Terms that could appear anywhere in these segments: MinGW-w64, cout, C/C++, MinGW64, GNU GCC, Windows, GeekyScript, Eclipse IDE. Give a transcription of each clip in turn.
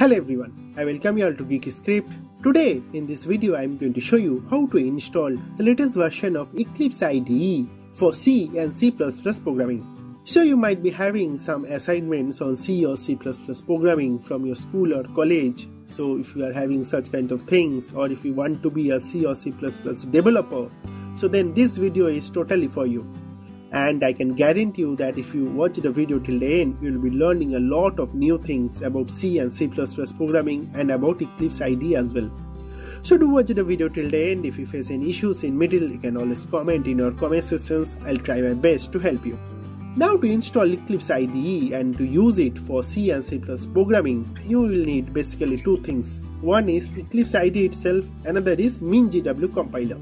Hello everyone, I welcome you all to GeekyScript. Today in this video I am going to show you how to install the latest version of Eclipse IDE for C and C++ programming. So you might be having some assignments on C or C++ programming from your school or college. So if you are having such kind of things, or if you want to be a C or C++ developer, so then this video is totally for you. And I can guarantee you that if you watch the video till the end, you will be learning a lot of new things about C and C++ programming and about Eclipse IDE as well. So do watch the video till the end. If you face any issues in middle, you can always comment in your comment sections. I'll try my best to help you. Now to install Eclipse IDE and to use it for C and C++ programming, you will need basically two things. One is Eclipse IDE itself, another is MinGW compiler.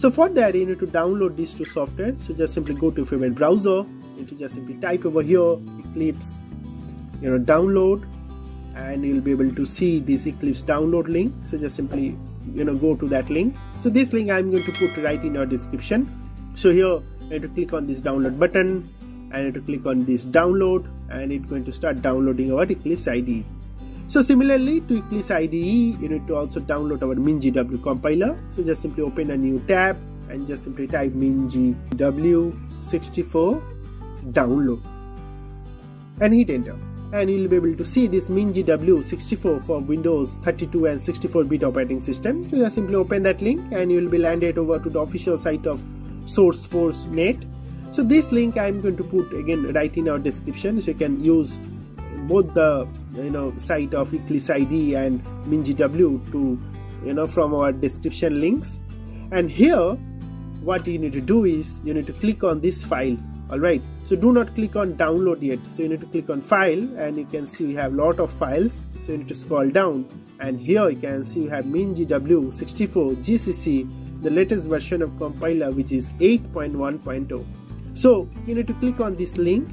So for that you need to download these two software. So just simply go to your favorite browser, you need to just simply type over here Eclipse, download, and you'll be able to see this Eclipse download link. So just simply go to that link. So this link I'm going to put right in your description. So here you need to click on this download button and you need to click on this download, and it's going to start downloading our Eclipse IDE. So similarly to Eclipse IDE, you need to also download our MinGW compiler. So just simply open a new tab and just simply type MinGW64 download and hit enter. And you'll be able to see this MinGW64 for Windows 32 and 64-bit operating system. So just simply open that link and you'll be landed over to the official site of Sourceforge.net. So this link I'm going to put again right in our description, so you can use both the site of Eclipse IDE and MinGW to from our description links. And here what you need to do is you need to click on this file. Alright, so do not click on download yet. So you need to click on file, and you can see we have lot of files. So you need to scroll down, and here you can see you have MinGW64 GCC, the latest version of compiler, which is 8.1.0. So you need to click on this link,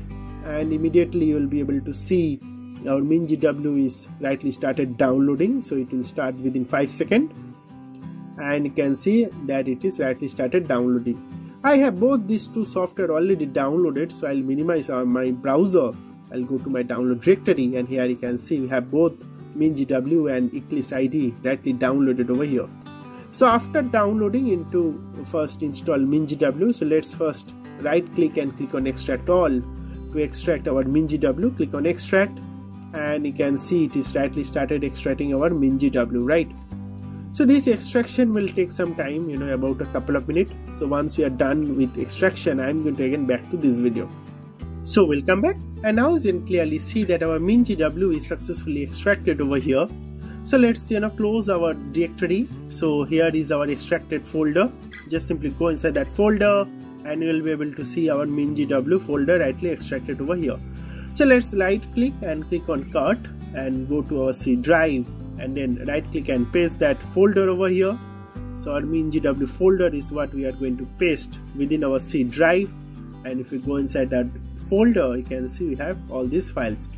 and immediately you will be able to see our MinGW is rightly started downloading. So it will start within 5 seconds, and you can see that it is rightly started downloading. I have both these two software already downloaded, so I'll minimize my browser. I'll go to my download directory, and here you can see we have both MinGW and Eclipse IDE rightly downloaded over here. So after downloading, into first install MinGW. So let's first right click and click on extract all. To extract our MinGW, click on extract, and you can see it is rightly started extracting our MinGW, right? So this extraction will take some time, about a couple of minutes. So once we are done with extraction, I'm going to again back to this video. So we'll come back, and now you can clearly see that our MinGW is successfully extracted over here. So let's close our directory. So here is our extracted folder. Just simply go inside that folder, and you will be able to see our MinGW folder rightly extracted over here. So let's right click and click on cut and go to our C drive, and then right click and paste that folder over here. So our MinGW folder is what we are going to paste within our C drive, and if you go inside that folder, you can see we have all these files.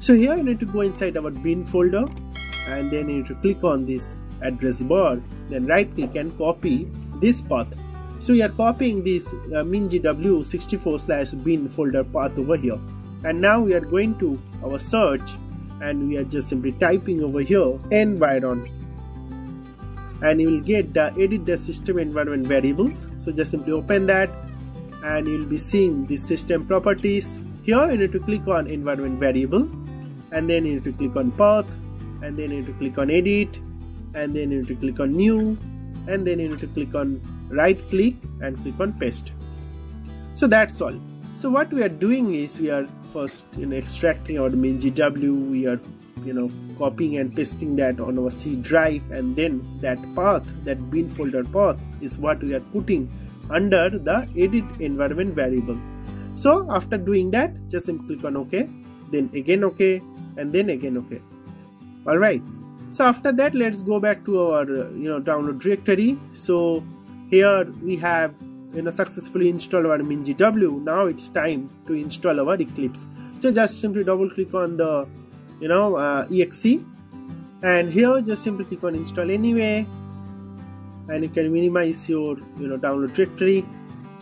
So here you need to go inside our bin folder, and then you need to click on this address bar, then right click and copy this path. So we are copying this MinGW64/bin folder path over here. And now we are going to our search, and we are just simply typing over here environ, and you will get the edit the system environment variables. So just simply open that, and you will be seeing the system properties. Here you need to click on environment variable, and then you need to click on path, and then you need to click on edit, and then you need to click on new, and then you need to click on right click and click on paste. So that's all. So what we are doing is we are first extracting our MinGW, we are copying and pasting that on our C drive, and then that path, that bin folder path, is what we are putting under the edit environment variable. So after doing that, just click on OK, then again OK, and then again OK. Alright, so after that let's go back to our download directory. So here we have successfully installed our MinGW. Now it's time to install our Eclipse. So just simply double click on the exe, and here just simply click on install anyway, and you can minimize your download directory,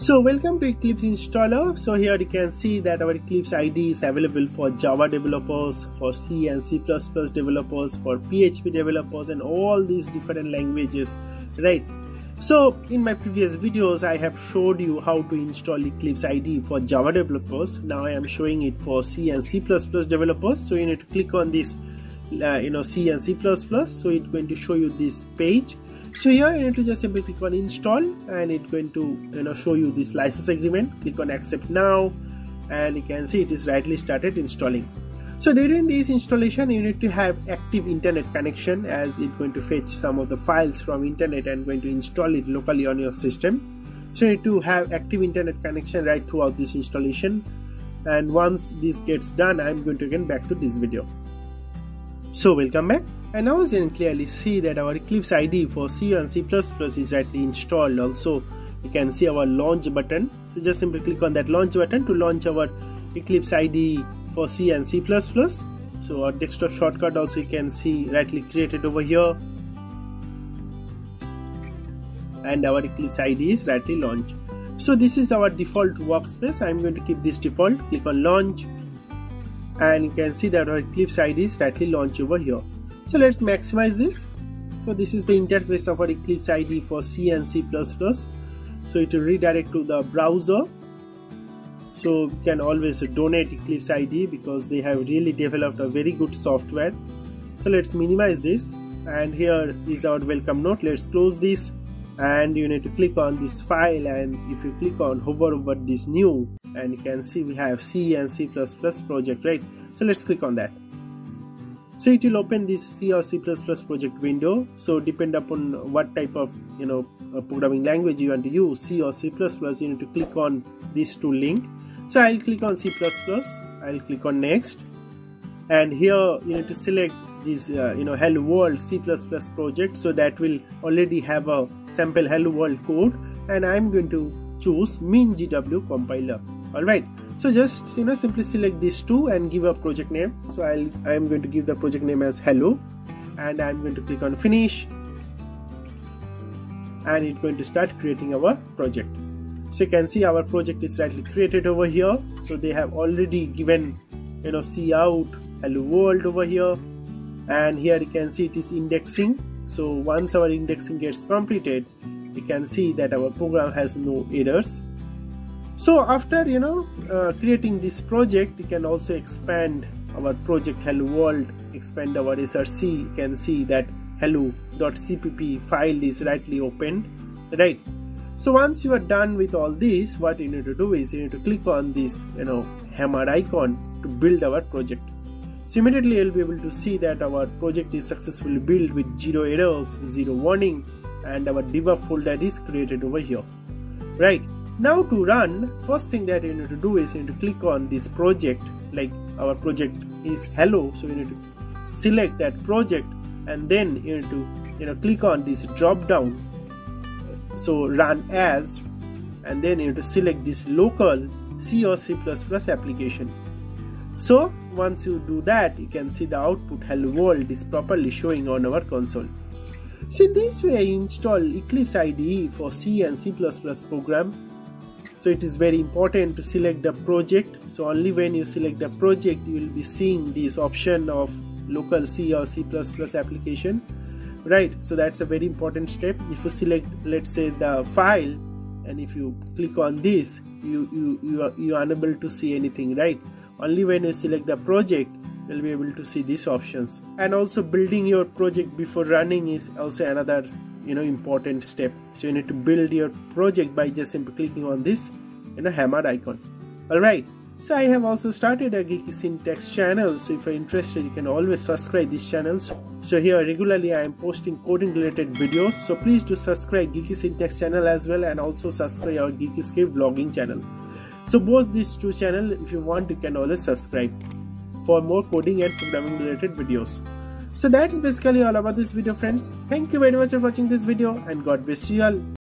So welcome to Eclipse installer. So here you can see that our Eclipse IDE is available for Java developers, for C and C++ developers, for PHP developers, and all these different languages, right? So in my previous videos I have showed you how to install Eclipse IDE for Java developers. Now I am showing it for C and C++ developers. So you need to click on this C and C++, so it's going to show you this page. So here you need to just simply click on install, and it's going to show you this license agreement. Click on accept now, and you can see it is rightly started installing. So during this installation you need to have active internet connection, as it's going to fetch some of the files from internet and going to install it locally on your system. So you need to have active internet connection right throughout this installation, and once this gets done I'm going to again back to this video. So welcome back, and now you can clearly see that our Eclipse IDE for C and C++ is rightly installed. Also you can see our launch button, so just simply click on that launch button to launch our Eclipse IDE for C and C++. So our desktop shortcut also you can see rightly created over here, and our Eclipse IDE is rightly launched. So this is our default workspace. I'm going to keep this default. Click on launch, and you can see that our Eclipse IDE is rightly launched over here. So let's maximize this. So this is the interface of our Eclipse IDE for C and C++. So it will redirect to the browser. So you can always donate Eclipse IDE because they have really developed a very good software. So let's minimize this, and here is our welcome note. Let's close this, and you need to click on this file, and if you click on hover over this new, and you can see we have C and C++ project, right? So let's click on that. So it will open this C or C++ project window. So depend upon what type of programming language you want to use, C or C++, you need to click on these two links. So I'll click on C++, I'll click on next, and here you need to select this hello world C++ project. So that will already have a sample hello world code, and I'm going to choose MinGW compiler. Alright, so just simply select these two and give a project name. So I'm going to give the project name as hello, and I'm going to click on finish, and it's going to start creating our project. So you can see our project is rightly created over here. So they have already given cout hello world over here, and here you can see it is indexing. So once our indexing gets completed, you can see that our program has no errors. So after creating this project, you can also expand our project hello world, expand our src. You can see that hello.cpp file is rightly opened, right? So once you are done with all this, what you need to do is you need to click on this hammer icon to build our project. So immediately you'll be able to see that our project is successfully built with zero errors, zero warning, and our debug folder is created over here. Right, now to run, first thing that you need to do is you need to click on this project. Like our project is hello, so you need to select that project, and then you need to click on this drop down, so run as, and then you need to select this local C or C++ application. So once you do that, you can see the output hello world is properly showing on our console. So this way I install Eclipse IDE for C and C++ program. So it is very important to select the project. So only when you select the project you will be seeing this option of local C or C++ application. Right, so that's a very important step. If you select, let's say, the file, and if you click on this, you are unable to see anything, right? Only when you select the project you'll be able to see these options. And also building your project before running is also another important step. So you need to build your project by just simply clicking on this hammer icon. Alright, so I have also started a Geeky Syntax channel, so if you're interested you can always subscribe this channel. So here regularly I am posting coding related videos, so please do subscribe Geeky Syntax channel as well, and also subscribe our GeekyScript blogging channel. So both these two channels, if you want you can always subscribe for more coding and programming related videos. So that's basically all about this video, friends. Thank you very much for watching this video, and God bless you all.